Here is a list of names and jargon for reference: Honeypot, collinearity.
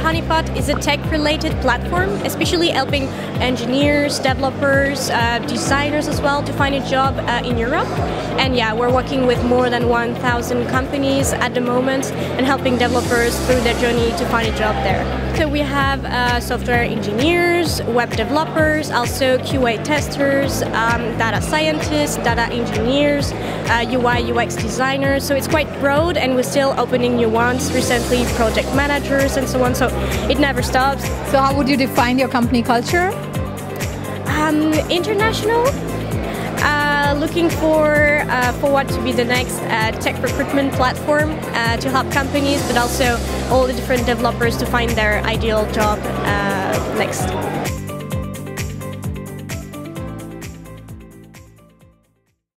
Honeypot is a tech-related platform, especially helping engineers, developers, designers as well to find a job in Europe. And yeah, we're working with more than 1,000 companies at the moment and helping developers through their journey to find a job there. So we have software engineers, web developers, also QA testers, data scientists, data engineers, UI, UX designers. So it's quite broad and we're still opening new ones recently, project managers and so on. So it never stops. So how would you define your company culture? International. Looking for what to be the next tech recruitment platform to help companies, but also all the different developers to find their ideal job next.